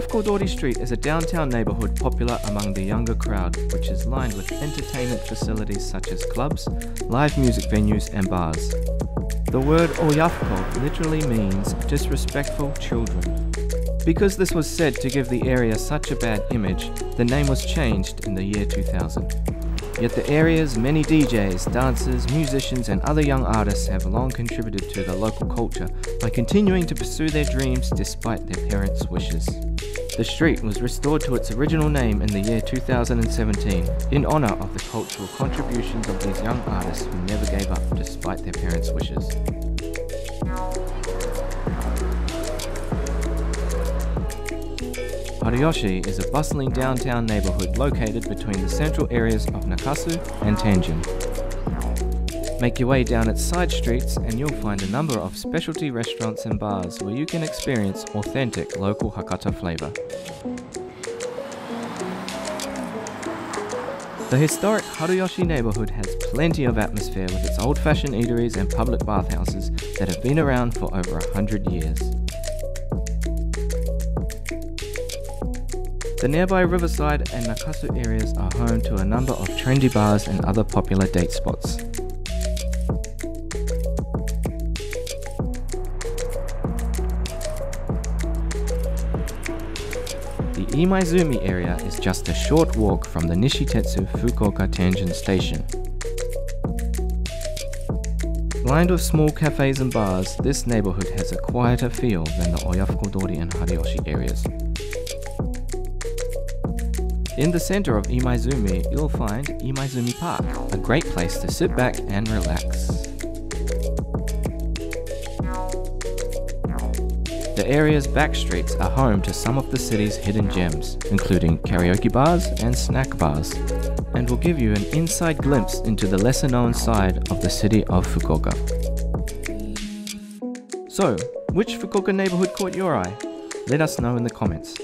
Oyafukō-dōri Street is a downtown neighbourhood popular among the younger crowd, which is lined with entertainment facilities such as clubs, live music venues and bars. The word Oyafukō literally means disrespectful children. Because this was said to give the area such a bad image, the name was changed in the year 2000. Yet the area's many DJs, dancers, musicians and other young artists have long contributed to the local culture by continuing to pursue their dreams despite their parents' wishes. The street was restored to its original name in the year 2017 in honour of the cultural contributions of these young artists who never gave up despite their parents' wishes. Haruyoshi is a bustling downtown neighbourhood located between the central areas of Nakasu and Tanjin. Make your way down its side streets and you'll find a number of specialty restaurants and bars where you can experience authentic local Hakata flavour. The historic Haruyoshi neighbourhood has plenty of atmosphere with its old-fashioned eateries and public bathhouses that have been around for over 100 years. The nearby Riverside and Nakasu areas are home to a number of trendy bars and other popular date spots. The Imaizumi area is just a short walk from the Nishitetsu Fukuoka Tenjin Station. Lined with small cafes and bars, this neighbourhood has a quieter feel than the Oyafukō-dōri and Haruyoshi areas. In the center of Imaizumi, you'll find Imaizumi Park, a great place to sit back and relax. The area's back streets are home to some of the city's hidden gems, including karaoke bars and snack bars, and will give you an inside glimpse into the lesser-known side of the city of Fukuoka. So, which Fukuoka neighborhood caught your eye? Let us know in the comments.